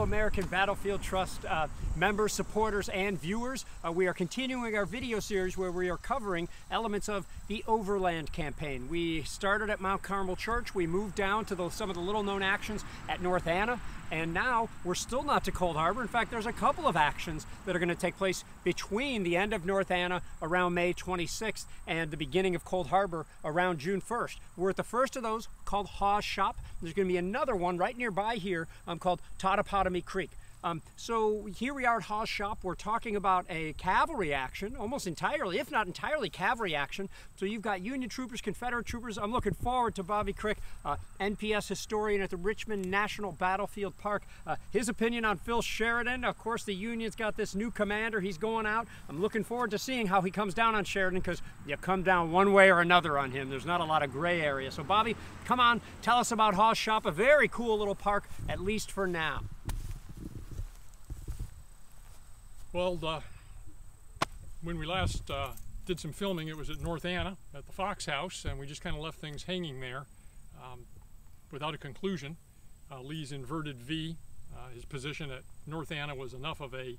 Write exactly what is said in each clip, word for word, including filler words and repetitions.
fellow American Battlefield Trust uh, members, supporters, and viewers. Uh, we are continuing our video series where we are covering elements of the Overland Campaign. We started at Mount Carmel Church. We moved down to the, some of the little-known actions at North Anna, and now we're still not to Cold Harbor. In fact, there's a couple of actions that are going to take place between the end of North Anna around May twenty-sixth and the beginning of Cold Harbor around June first. We're at the first of those, called Haw's Shop. There's going to be another one right nearby here um, called Totopotomy Creek. Um, so here we are at Haw's Shop. We're talking about a cavalry action, almost entirely, if not entirely cavalry action. So you've got Union troopers, Confederate troopers. I'm looking forward to Bobby Crick, uh, N P S historian at the Richmond National Battlefield Park. Uh, his opinion on Phil Sheridan. Of course, the Union's got this new commander. He's going out. I'm looking forward to seeing how he comes down on Sheridan, because you come down one way or another on him. There's not a lot of gray area. So Bobby, come on, tell us about Haw's Shop, a very cool little park, at least for now. Well, uh, when we last uh, did some filming, it was at North Anna at the Fox House, and we just kind of left things hanging there um, without a conclusion. Uh, Lee's inverted V, uh, his position at North Anna was enough of a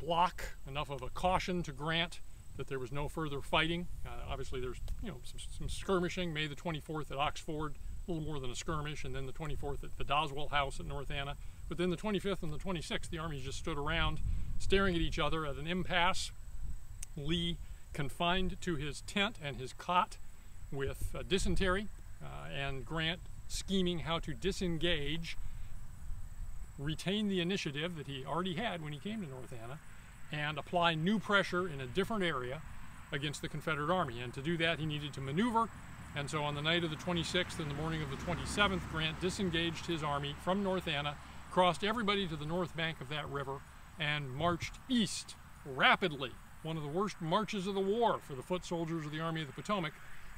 block, enough of a caution to Grant that there was no further fighting. Uh, obviously, there's you know some, some skirmishing, May the twenty-fourth at Oxford, a little more than a skirmish, and then the twenty-fourth at the Doswell House at North Anna. But then the twenty-fifth and the twenty-sixth, the armies just stood around staring at each other at an impasse. Lee confined to his tent and his cot with uh, dysentery, uh, and Grant scheming how to disengage, retain the initiative that he already had when he came to North Anna, and apply new pressure in a different area against the Confederate Army. And to do that, he needed to maneuver. And so on the night of the twenty-sixth and the morning of the twenty-seventh, Grant disengaged his army from North Anna, crossed everybody to the north bank of that river, and marched east rapidly. One of the worst marches of the war for the foot soldiers of the Army of the Potomac.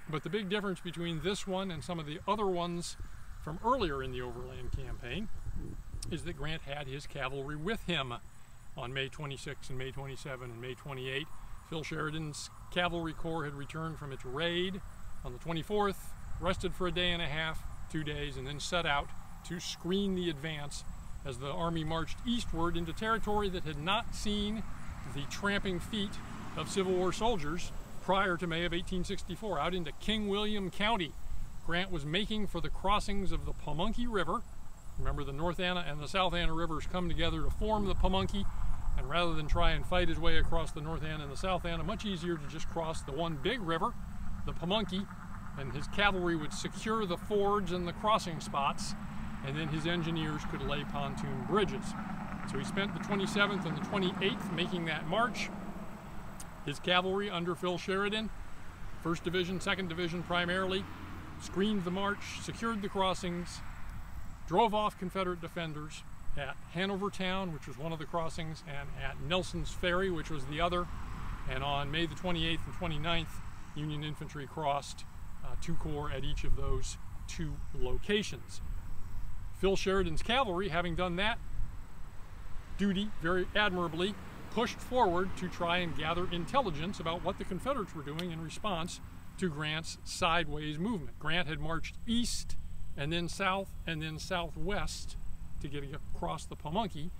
But the big difference between this one and some of the other ones from earlier in the Overland Campaign is that Grant had his cavalry with him on May twenty-sixth and May twenty-seventh and May twenty-eighth. Phil Sheridan's cavalry corps had returned from its raid on the twenty-fourth, rested for a day and a half, two days, and then set out to screen the advance as the army marched eastward into territory that had not seen the tramping feet of Civil War soldiers prior to May of eighteen sixty-four, out into King William County. Grant was making for the crossings of the Pamunkey River. Remember, the North Anna and the South Anna Rivers come together to form the Pamunkey, and rather than try and fight his way across the North Anna and the South Anna, much easier to just cross the one big river, the Pamunkey, and his cavalry would secure the fords and the crossing spots, and then his engineers could lay pontoon bridges. So he spent the twenty-seventh and the twenty-eighth making that march. His cavalry under Phil Sheridan, first Division, second Division primarily, screened the march, secured the crossings, drove off Confederate defenders at Hanovertown, which was one of the crossings, and at Nelson's Ferry, which was the other. And on May the twenty-eighth and twenty-ninth, Union infantry crossed uh, two corps at each of those two locations. Phil Sheridan's cavalry, having done that duty very admirably, pushed forward to try and gather intelligence about what the Confederates were doing in response to Grant's sideways movement. Grant had marched east and then south and then southwest to get across the Pamunkey.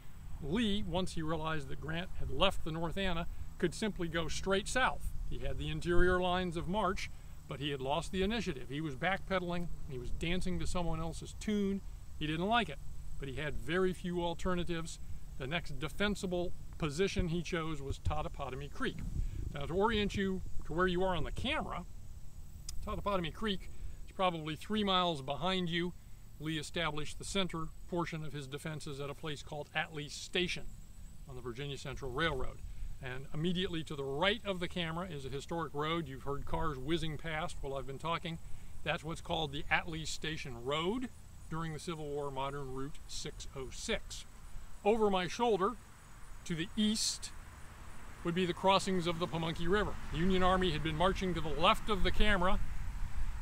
Lee, once he realized that Grant had left the North Anna, could simply go straight south. He had the interior lines of march, but he had lost the initiative. He was backpedaling, he was dancing to someone else's tune. He didn't like it, but he had very few alternatives. The next defensible position he chose was Totopotomy Creek. Now, to orient you to where you are on the camera, Totopotomy Creek is probably three miles behind you. Lee established the center portion of his defenses at a place called Atlee Station on the Virginia Central Railroad. And immediately to the right of the camera is a historic road. You've heard cars whizzing past while I've been talking. That's what's called the Atlee Station Road, during the Civil War, modern Route six oh six. Over my shoulder, to the east, would be the crossings of the Pamunkey River. The Union Army had been marching to the left of the camera,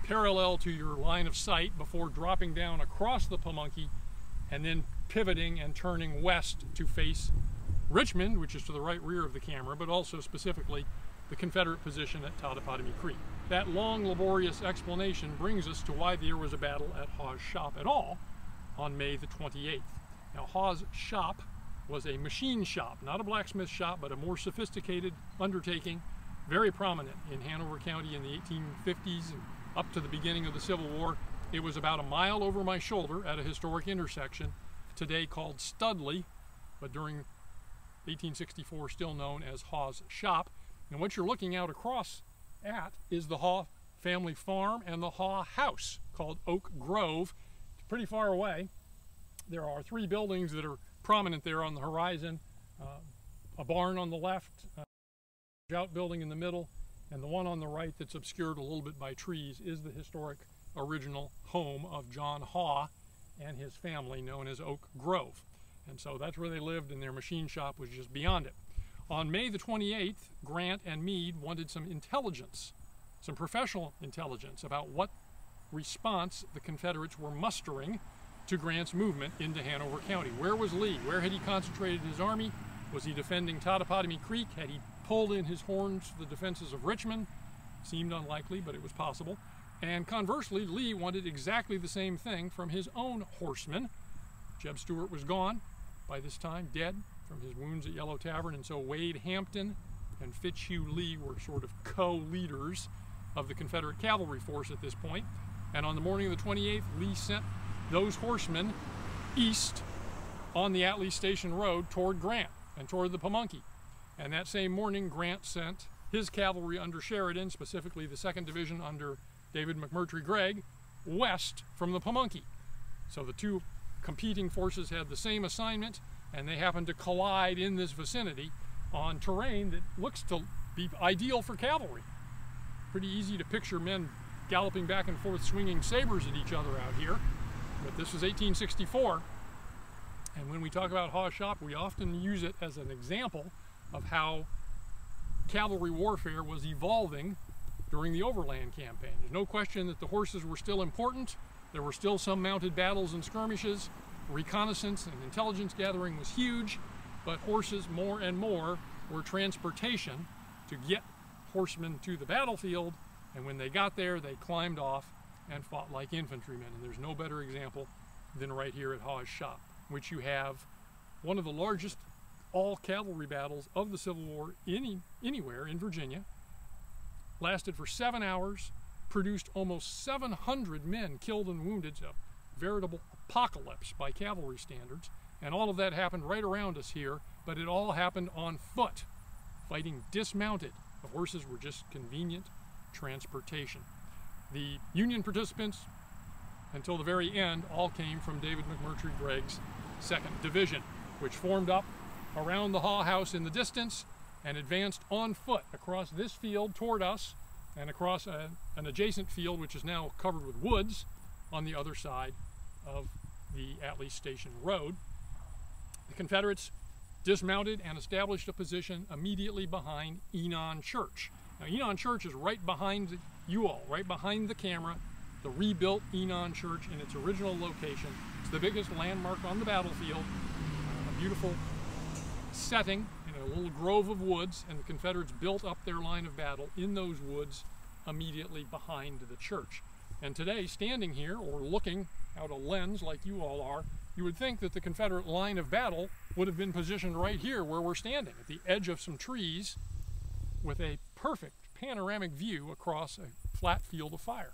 parallel to your line of sight, before dropping down across the Pamunkey and then pivoting and turning west to face Richmond, which is to the right rear of the camera, but also specifically the Confederate position at Totopotomy Creek. That long, laborious explanation brings us to why there was a battle at Haw's Shop at all on May the twenty-eighth. Now, Haw's Shop was a machine shop, not a blacksmith shop, but a more sophisticated undertaking, very prominent in Hanover County in the eighteen fifties and up to the beginning of the Civil War. It was about a mile over my shoulder at a historic intersection, today called Studley, but during eighteen sixty-four still known as Haw's Shop. And what you're looking out across at is the Haw family farm and the Haw house called Oak Grove. It's pretty far away. There are three buildings that are prominent there on the horizon, uh, a barn on the left, uh, outbuilding in the middle, and the one on the right that's obscured a little bit by trees is the historic original home of John Haw and his family, known as Oak Grove. And so that's where they lived, and their machine shop was just beyond it. On May the twenty-eighth, Grant and Meade wanted some intelligence, some professional intelligence about what response the Confederates were mustering to Grant's movement into Hanover County. Where was Lee? Where had he concentrated his army? Was he defending Totopotomy Creek? Had he pulled in his horns to the defenses of Richmond? Seemed unlikely, but it was possible. And conversely, Lee wanted exactly the same thing from his own horsemen. Jeb Stewart was gone by this time, dead from his wounds at Yellow Tavern, and so Wade Hampton and Fitzhugh Lee were sort of co-leaders of the Confederate cavalry force at this point. And on the morning of the twenty-eighth, Lee sent those horsemen east on the Atlee Station Road toward Grant and toward the Pamunkey. And that same morning, Grant sent his cavalry under Sheridan, specifically the second Division under David McMurtry Gregg, west from the Pamunkey. So the two competing forces had the same assignment, and they happened to collide in this vicinity on terrain that looks to be ideal for cavalry. Pretty easy to picture men galloping back and forth, swinging sabers at each other out here. But this was eighteen sixty-four, and when we talk about Haw's Shop, we often use it as an example of how cavalry warfare was evolving during the Overland Campaign. There's no question that the horses were still important. There were still some mounted battles and skirmishes. Reconnaissance and intelligence gathering was huge, but horses more and more were transportation to get horsemen to the battlefield, and when they got there, they climbed off and fought like infantrymen. And there's no better example than right here at Haw's Shop, which you have one of the largest all-cavalry battles of the Civil War any, anywhere in Virginia. Lasted for seven hours, produced almost seven hundred men killed and wounded, a veritable apocalypse by cavalry standards, and all of that happened right around us here, but it all happened on foot, fighting dismounted. The horses were just convenient transportation. The Union participants, until the very end, all came from David McMurtry Gregg's second Division, which formed up around the Haw house in the distance and advanced on foot across this field toward us and across a, an adjacent field, which is now covered with woods on the other side of the Atlee Station Road. The Confederates dismounted and established a position immediately behind Enon Church. Now, Enon Church is right behind the you all, right behind the camera, the rebuilt Enon Church in its original location. It's the biggest landmark on the battlefield, a beautiful setting in a little grove of woods, and the Confederates built up their line of battle in those woods immediately behind the church. And today, standing here or looking out a lens like you all are, you would think that the Confederate line of battle would have been positioned right here where we're standing, at the edge of some trees with a perfect panoramic view across a flat field of fire.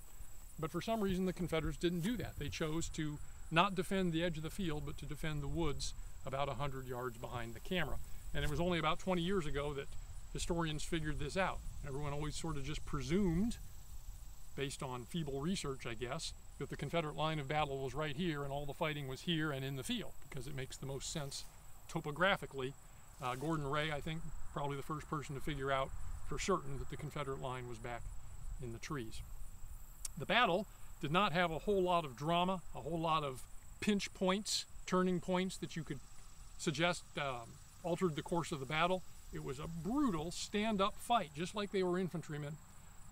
But for some reason the Confederates didn't do that. They chose to not defend the edge of the field, but to defend the woods about one hundred yards behind the camera. And it was only about twenty years ago that historians figured this out. Everyone always sort of just presumed, based on feeble research I guess, that the Confederate line of battle was right here and all the fighting was here and in the field, because it makes the most sense topographically. Uh, Gordon Wray, I think, probably the first person to figure out for certain that the Confederate line was back in the trees. The battle did not have a whole lot of drama, a whole lot of pinch points, turning points that you could suggest um, altered the course of the battle. It was a brutal stand-up fight, just like they were infantrymen.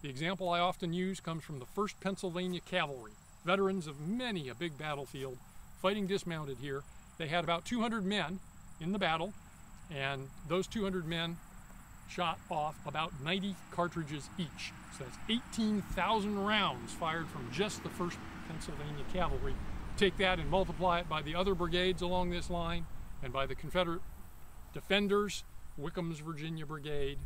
The example I often use comes from the first Pennsylvania Cavalry, veterans of many a big battlefield, fighting dismounted here. They had about two hundred men in the battle, and those two hundred men shot off about ninety cartridges each. So that's eighteen thousand rounds fired from just the first Pennsylvania Cavalry take that and multiply it by the other brigades along this line and by the Confederate defenders, Wickham's Virginia Brigade,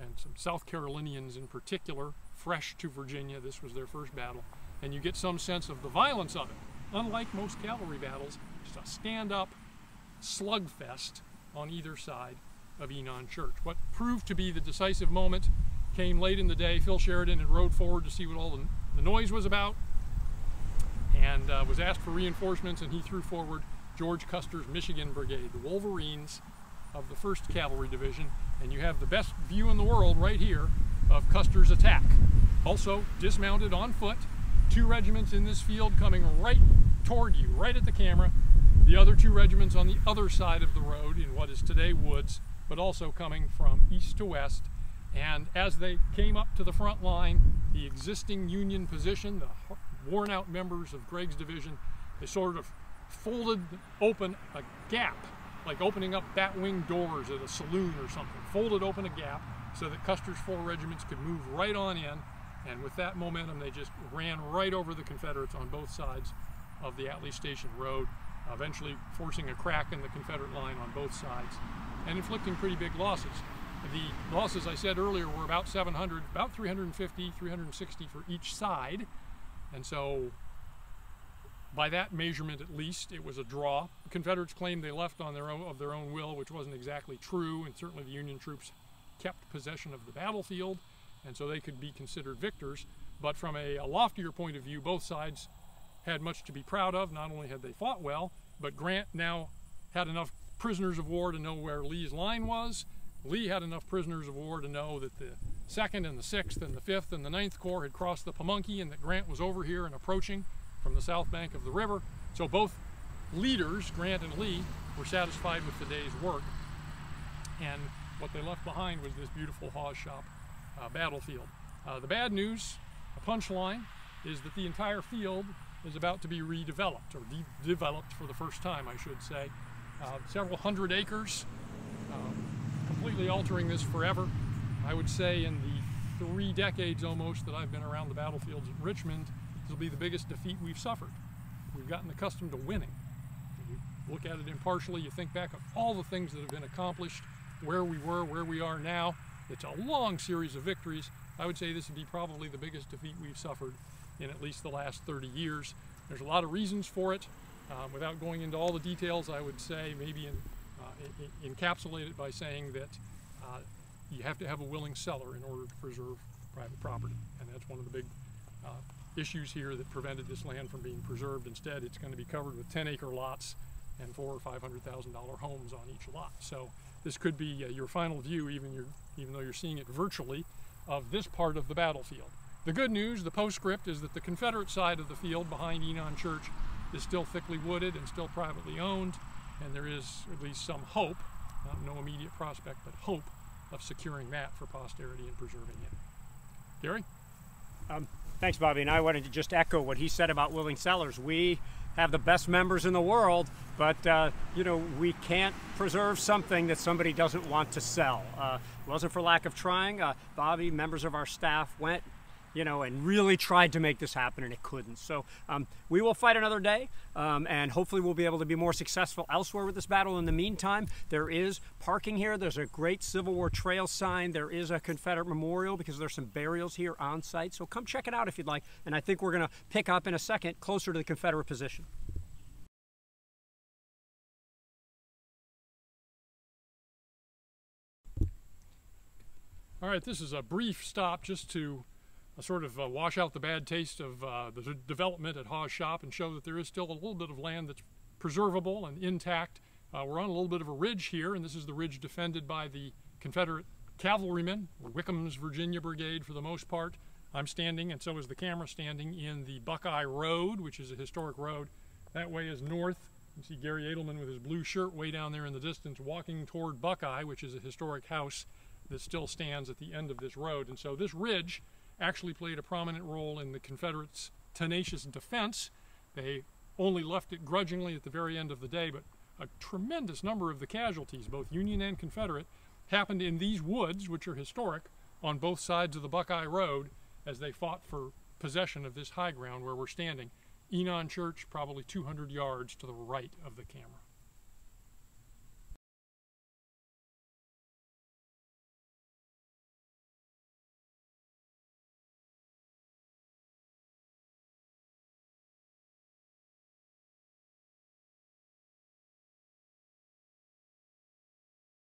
and some South Carolinians in particular, fresh to Virginia, this was their first battle, and you get some sense of the violence of it. Unlike most cavalry battles, just a stand-up slugfest on either side of Enon Church. What proved to be the decisive moment came late in the day. Phil Sheridan had rode forward to see what all the, the noise was about, and uh, was asked for reinforcements, and he threw forward George Custer's Michigan Brigade, the Wolverines of the first Cavalry Division, and you have the best view in the world right here of Custer's attack. Also dismounted on foot, two regiments in this field coming right toward you, right at the camera, the other two regiments on the other side of the road in what is today woods, but also coming from east to west. And as they came up to the front line, the existing Union position, the worn out members of Gregg's division, they sort of folded open a gap, like opening up bat wing doors at a saloon or something, folded open a gap so that Custer's four regiments could move right on in, and with that momentum they just ran right over the Confederates on both sides of the Atlee Station Road, eventually forcing a crack in the Confederate line on both sides and inflicting pretty big losses. The losses, I said earlier, were about seven hundred, about three hundred fifty, three hundred sixty for each side, and so by that measurement at least it was a draw. The Confederates claimed they left on their own, of their own will, which wasn't exactly true, and certainly the Union troops kept possession of the battlefield, and so they could be considered victors. But from a, a loftier point of view, both sides had much to be proud of. Not only had they fought well, but Grant now had enough prisoners of war to know where Lee's line was. Lee had enough prisoners of war to know that the second and the sixth and the fifth and the ninth Corps had crossed the Pamunkey and that Grant was over here and approaching from the south bank of the river. So both leaders, Grant and Lee, were satisfied with the day's work. And what they left behind was this beautiful Haw's Shop uh, battlefield. Uh, the bad news, a punchline, is that the entire field is about to be redeveloped, or de-developed for the first time, I should say. Uh, several hundred acres, um, completely altering this forever. I would say in the three decades almost that I've been around the battlefields at Richmond, this will be the biggest defeat we've suffered. We've gotten accustomed to winning. When you look at it impartially, you think back of all the things that have been accomplished, where we were, where we are now. It's a long series of victories. I would say this would be probably the biggest defeat we've suffered in at least the last thirty years. There's a lot of reasons for it. Um, without going into all the details, I would say maybe in, uh, in, encapsulate it by saying that uh, you have to have a willing seller in order to preserve private property. And that's one of the big uh, issues here that prevented this land from being preserved. Instead, it's going to be covered with ten acre lots and four or five hundred thousand dollar homes on each lot. So this could be uh, your final view, even, your, even though you're seeing it virtually, of this part of the battlefield. The good news, the postscript, is that the Confederate side of the field behind Enon Church is still thickly wooded and still privately owned, and there is at least some hope, uh, no immediate prospect, but hope of securing that for posterity and preserving it. Gary? Um, thanks, Bobby, and I wanted to just echo what he said about willing sellers. We have the best members in the world, but uh, you know, we can't preserve something that somebody doesn't want to sell. Uh, it wasn't for lack of trying. Uh, Bobby, members of our staff went, you know, and really tried to make this happen, and it couldn't. So um, we will fight another day, um, and hopefully we'll be able to be more successful elsewhere with this battle. In the meantime, there is parking here. There's a great Civil War Trail sign. There is a Confederate memorial because there's some burials here on site. So come check it out if you'd like. And I think we're going to pick up in a second closer to the Confederate position. All right, this is a brief stop just to sort of uh, wash out the bad taste of uh, the development at Haw's Shop and show that there is still a little bit of land that's preservable and intact. Uh, we're on a little bit of a ridge here, and this is the ridge defended by the Confederate cavalrymen, Wickham's Virginia Brigade for the most part. I'm standing, and so is the camera, standing in the Buckeye Road, which is a historic road. That way is north. You can see Gary Edelman with his blue shirt way down there in the distance walking toward Buckeye, which is a historic house that still stands at the end of this road. And so this ridge actually played a prominent role in the Confederates' tenacious defense. They only left it grudgingly at the very end of the day, but a tremendous number of the casualties, both Union and Confederate, happened in these woods, which are historic, on both sides of the Buckeye Road as they fought for possession of this high ground where we're standing. Enon Church, probably two hundred yards to the right of the camera.